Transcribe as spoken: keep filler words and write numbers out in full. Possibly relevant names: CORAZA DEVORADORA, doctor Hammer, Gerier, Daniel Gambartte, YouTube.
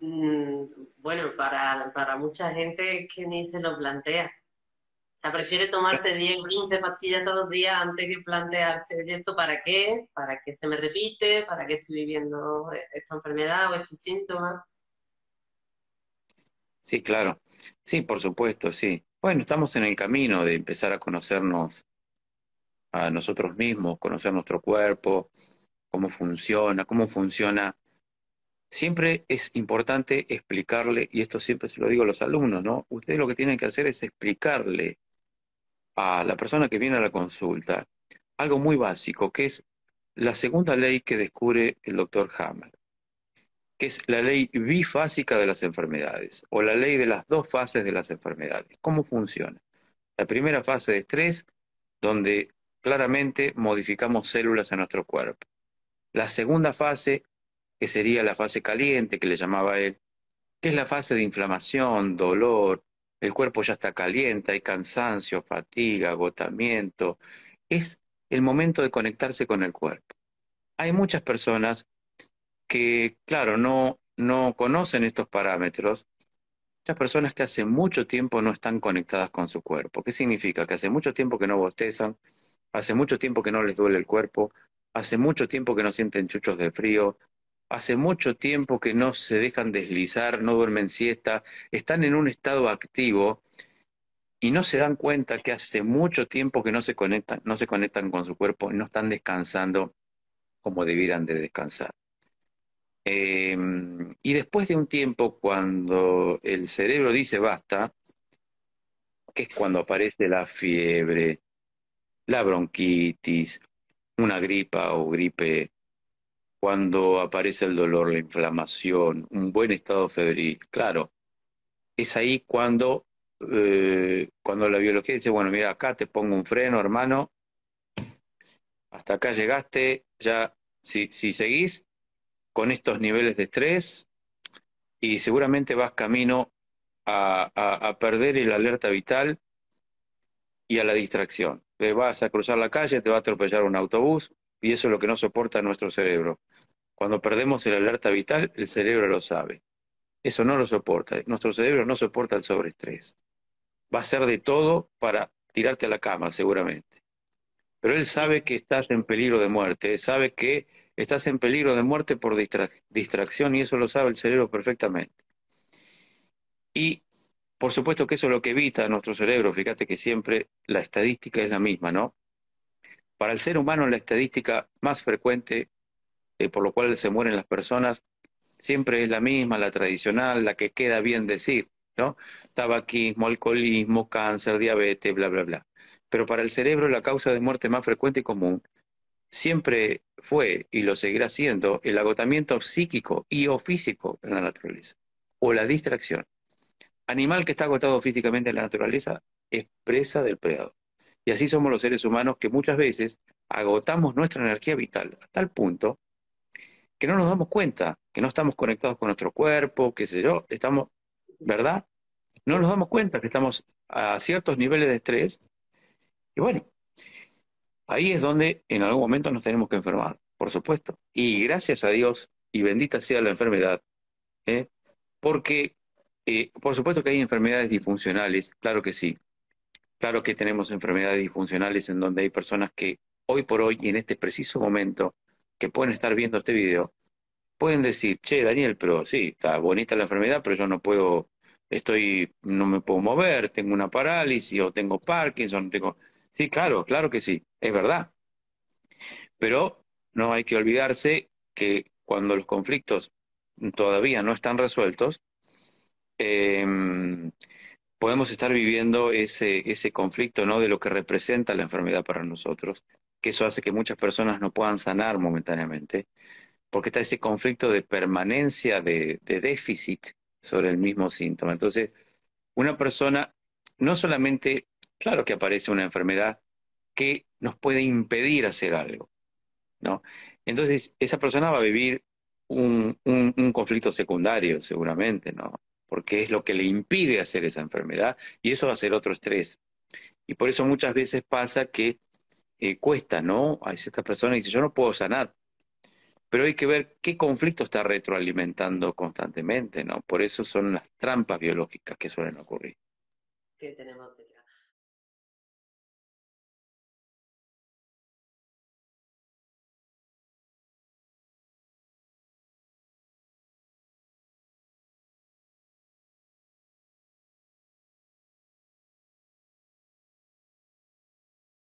Bueno, para, para mucha gente que ni se lo plantea. O sea, prefiere tomarse diez, quince pastillas todos los días antes que plantearse, ¿esto para qué? ¿Para qué se me repite? ¿Para qué estoy viviendo esta enfermedad o estos síntomas? Sí, claro. Sí, por supuesto, sí. Bueno, estamos en el camino de empezar a conocernos a nosotros mismos, conocer nuestro cuerpo, cómo funciona, cómo funciona. Siempre es importante explicarle, y esto siempre se lo digo a los alumnos, ¿no? Ustedes lo que tienen que hacer es explicarle a la persona que viene a la consulta algo muy básico, que es la segunda ley que descubre el doctor Hammer, que es la ley bifásica de las enfermedades, o la ley de las dos fases de las enfermedades. ¿Cómo funciona? La primera fase de estrés, donde claramente modificamos células en nuestro cuerpo. La segunda fase, que sería la fase caliente, que le llamaba él, que es la fase de inflamación, dolor, el cuerpo ya está caliente, hay cansancio, fatiga, agotamiento. Es el momento de conectarse con el cuerpo. Hay muchas personas que, claro, no, no conocen estos parámetros, muchas personas que hace mucho tiempo no están conectadas con su cuerpo. ¿Qué significa? Que hace mucho tiempo que no bostezan, hace mucho tiempo que no les duele el cuerpo, hace mucho tiempo que no sienten chuchos de frío, hace mucho tiempo que no se dejan deslizar, no duermen siesta, están en un estado activo y no se dan cuenta que hace mucho tiempo que no se conectan, no se conectan con su cuerpo, no están descansando como debieran de descansar. Eh, y después de un tiempo, cuando el cerebro dice basta, que es cuando aparece la fiebre, la bronquitis, una gripa o gripe, cuando aparece el dolor, la inflamación, un buen estado febril, claro, es ahí cuando, eh, cuando la biología dice, bueno, mira, acá te pongo un freno, hermano, hasta acá llegaste, ya si, si seguís con estos niveles de estrés y seguramente vas camino a, a, a perder el alerta vital y a la distracción. Le vas a cruzar la calle, te va a atropellar un autobús y eso es lo que no soporta nuestro cerebro. Cuando perdemos el alerta vital, el cerebro lo sabe. Eso no lo soporta. Nuestro cerebro no soporta el sobreestrés. Va a hacer de todo para tirarte a la cama, seguramente. Pero él sabe que estás en peligro de muerte, sabe que estás en peligro de muerte por distra distracción y eso lo sabe el cerebro perfectamente. Y por supuesto que eso es lo que evita nuestro cerebro, fíjate que siempre la estadística es la misma, ¿no? Para el ser humano la estadística más frecuente, eh, por lo cual se mueren las personas, siempre es la misma, la tradicional, la que queda bien decir, ¿no? Tabaquismo, alcoholismo, cáncer, diabetes, bla, bla, bla. Pero para el cerebro la causa de muerte más frecuente y común siempre fue, y lo seguirá siendo, el agotamiento psíquico y o físico en la naturaleza, o la distracción. Animal que está agotado físicamente en la naturaleza es presa del predador. Y así somos los seres humanos que muchas veces agotamos nuestra energía vital a tal punto que no nos damos cuenta, que no estamos conectados con nuestro cuerpo, qué sé yo, estamos, ¿verdad? No nos damos cuenta que estamos a ciertos niveles de estrés. Y bueno, ahí es donde en algún momento nos tenemos que enfermar, por supuesto. Y gracias a Dios, y bendita sea la enfermedad, ¿eh? Porque eh, por supuesto que hay enfermedades disfuncionales, claro que sí. Claro que tenemos enfermedades disfuncionales en donde hay personas que hoy por hoy y en este preciso momento que pueden estar viendo este video, pueden decir, che, Daniel, pero sí, está bonita la enfermedad, pero yo no puedo, estoy, no me puedo mover, tengo una parálisis o tengo Parkinson, tengo... Sí, claro, claro que sí, es verdad. Pero no hay que olvidarse que cuando los conflictos todavía no están resueltos, eh, podemos estar viviendo ese, ese conflicto, ¿no?, de lo que representa la enfermedad para nosotros, que eso hace que muchas personas no puedan sanar momentáneamente, porque está ese conflicto de permanencia, de, de déficit sobre el mismo síntoma. Entonces, una persona no solamente... Claro que aparece una enfermedad que nos puede impedir hacer algo, ¿no? Entonces, esa persona va a vivir un, un, un conflicto secundario, seguramente, ¿no? Porque es lo que le impide hacer esa enfermedad y eso va a ser otro estrés. Y por eso muchas veces pasa que eh, cuesta, ¿no? Hay ciertas personas que dicen, yo no puedo sanar, Pero hay que ver qué conflicto está retroalimentando constantemente, ¿no? Por eso son las trampas biológicas que suelen ocurrir. ¿Qué tenemos?